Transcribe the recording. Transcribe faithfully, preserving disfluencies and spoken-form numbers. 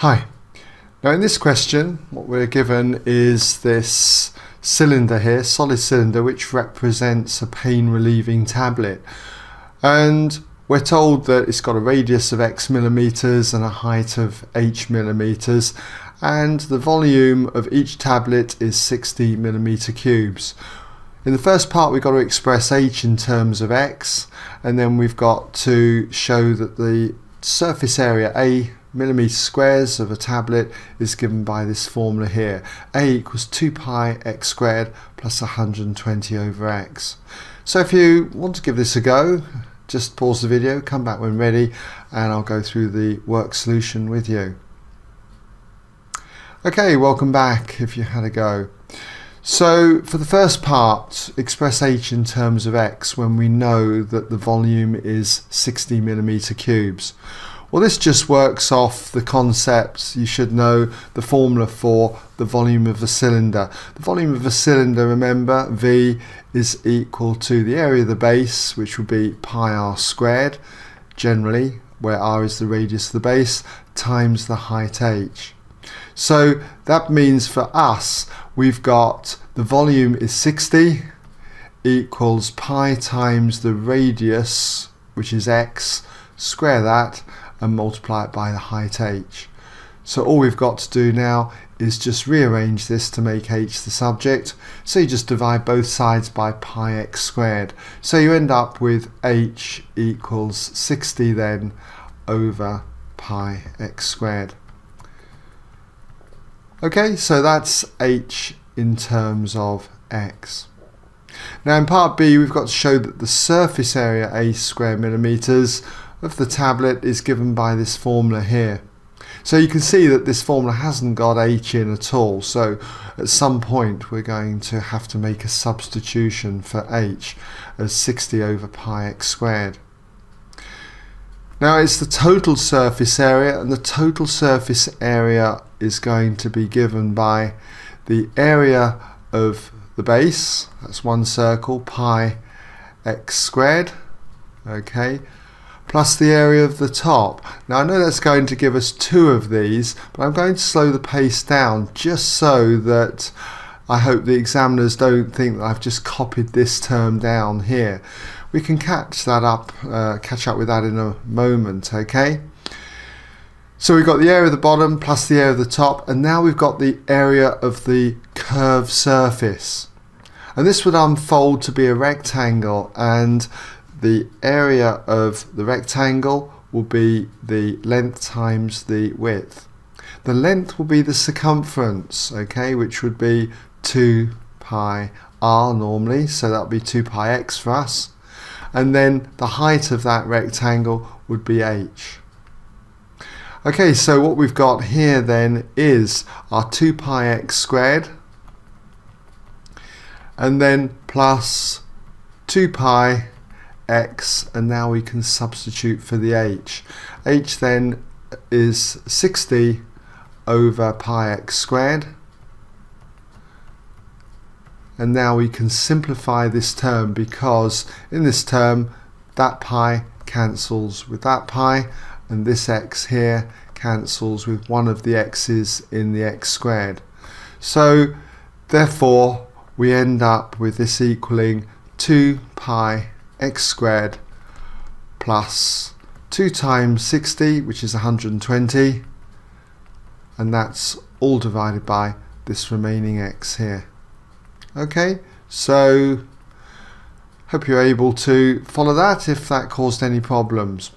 Hi. Now in this question what we're given is this cylinder here, solid cylinder, which represents a pain relieving tablet, and we're told that it's got a radius of x millimeters and a height of h millimeters, and the volume of each tablet is sixty millimeter cubes. In the first part we've got to express h in terms of x, and then we've got to show that the surface area A millimeter squares of a tablet is given by this formula here. A equals two pi x squared plus one hundred twenty over x. So if you want to give this a go, just pause the video, come back when ready, and I'll go through the work solution with you. Okay, welcome back if you had a go. So for the first part, express h in terms of x when we know that the volume is sixty millimeter cubes. Well, this just works off the concepts. You should know the formula for the volume of a cylinder. The volume of a cylinder, remember, V is equal to the area of the base, which would be pi r squared, generally, where r is the radius of the base, times the height h. So that means for us, we've got the volume is sixty equals pi times the radius, which is x, square that, and multiply it by the height h. So all we've got to do now is just rearrange this to make h the subject. So you just divide both sides by pi x squared. So you end up with h equals sixty then over pi x squared. Okay, so that's h in terms of x. Now in part B we've got to show that the surface area A square millimeters of the tablet is given by this formula here. So you can see that this formula hasn't got h in at all, so at some point we're going to have to make a substitution for h as sixty over pi x squared. Now it's the total surface area, and the total surface area is going to be given by the area of the base, that's one circle, pi x squared, okay, plus the area of the top. Now I know that's going to give us two of these, but I'm going to slow the pace down just so that I hope the examiners don't think that I've just copied this term down here. We can catch that up, uh, catch up with that in a moment, okay? So we've got the area of the bottom plus the area of the top, and now we've got the area of the curved surface. And this would unfold to be a rectangle, and the area of the rectangle will be the length times the width. The length will be the circumference, okay, which would be two pi r normally, so that would be two pi x for us. And then the height of that rectangle would be h. Okay, so what we've got here then is our two pi x squared and then plus two pi x, and now we can substitute for the h. h then is sixty over pi x squared, and now we can simplify this term, because in this term that pi cancels with that pi, and this x here cancels with one of the x's in the x squared. So therefore we end up with this equaling two pi x squared plus two times sixty, which is one hundred twenty, and that's all divided by this remaining x here. Okay, so hope you're able to follow that if that caused any problems.